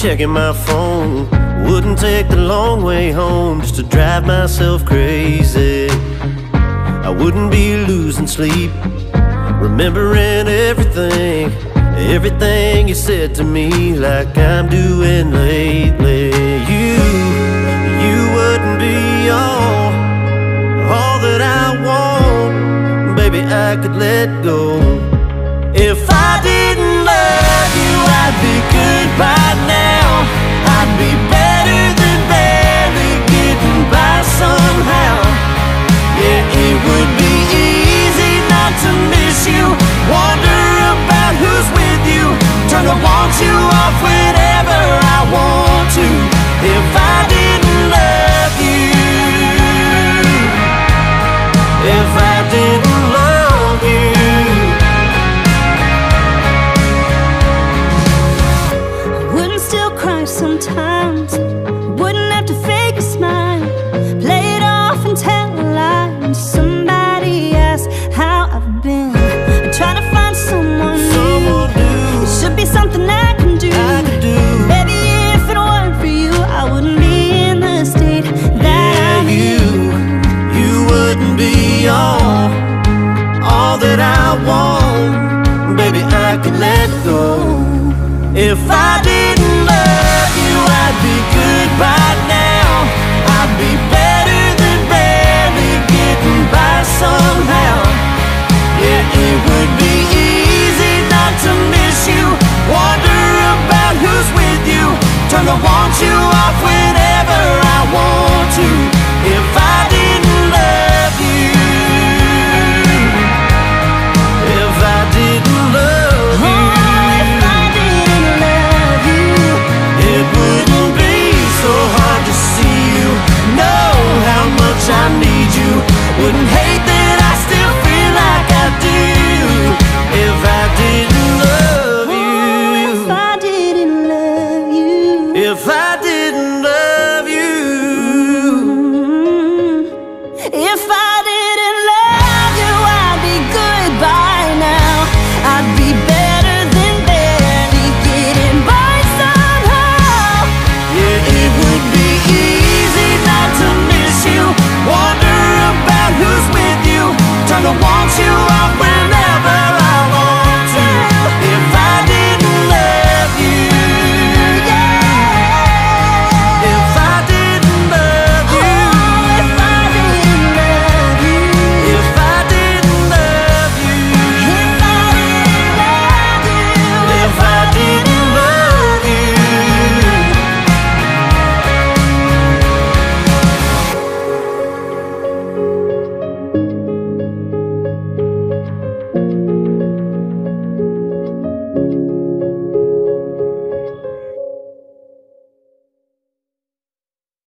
checking my phone. Wouldn't take the long way home just to drive myself crazy. I wouldn't be losing sleep, remembering everything, everything you said to me, like I'm doing lately. You wouldn't be all that I want. Baby, I could let go. If I didn't love you, I'd be good by now. I'd be better than barely getting by somehow. Yeah, it would be easy not to miss you, wonder about who's with you, trying to want you off whenever I want to. If I didn't love you, if I didn't love you. I wouldn't still cry sometimes, wouldn't have to fake a smile, play it off and tell a lie when somebody asks how I've been. I'm trying to find someone new. It should be something I can do. Maybe if it weren't for you, I wouldn't be in the state that I'm in. You wouldn't be all that I want. Baby, I could let go. If I didn't love you, I'd be good by now. I'd be better than barely getting by somehow. Yeah, it would be easy not to miss you, wonder about who's with you, trying to want you off whenever I want to. If I didn't love you, if I didn't love you, if I didn't love you, it wouldn't be so hard to see you, know how much I need you, wouldn't hate that I still feel like I do. If I didn't love you, if I didn't love you, if I